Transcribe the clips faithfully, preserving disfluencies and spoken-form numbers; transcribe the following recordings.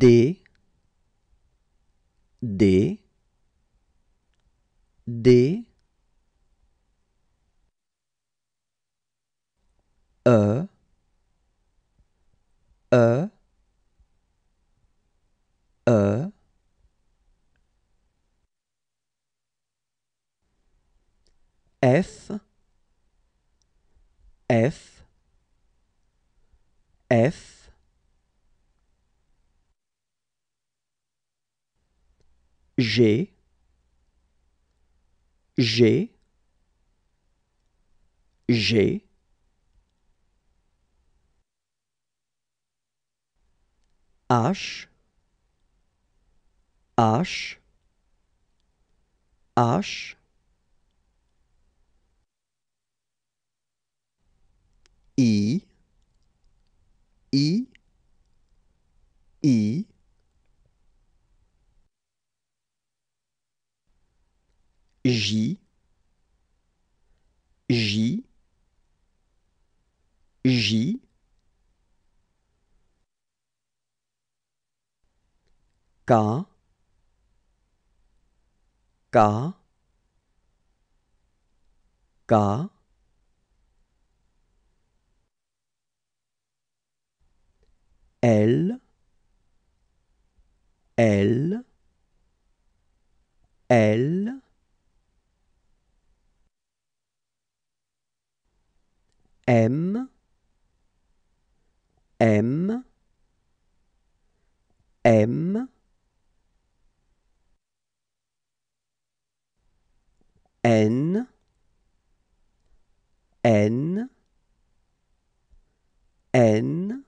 D, D, D, E, E, E, F, F, F, G, G, G, H, H, H, I, I, I, J, J, J, K, K, K, L, L, L, M, M, M, N, N, N,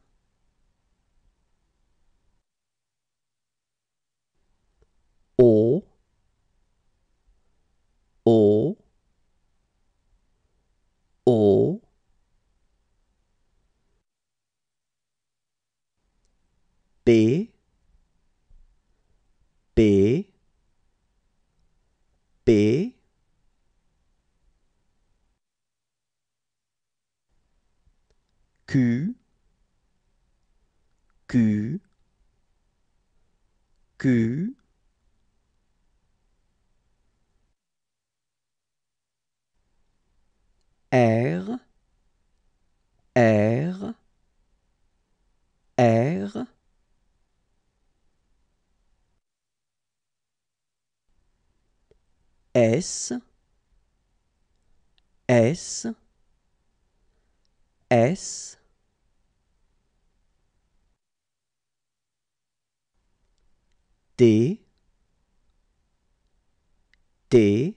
O, O, O, P, P, P, Q, Q, Q, R, R, R, S, S, S, T, T,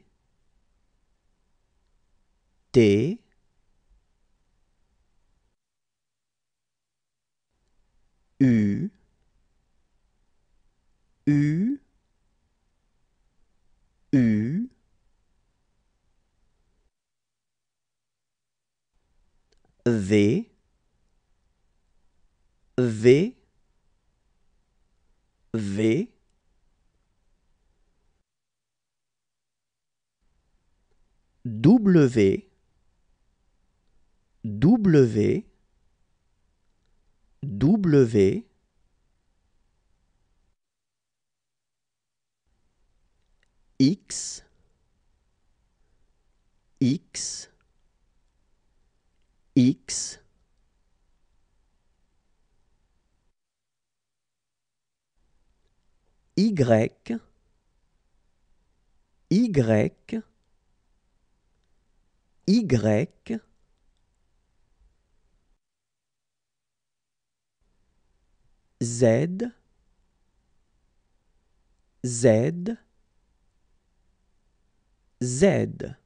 T, U, U, U, V, V, V, W, W, W, X, X, X, Y, Y, Y, Z, Z, Z.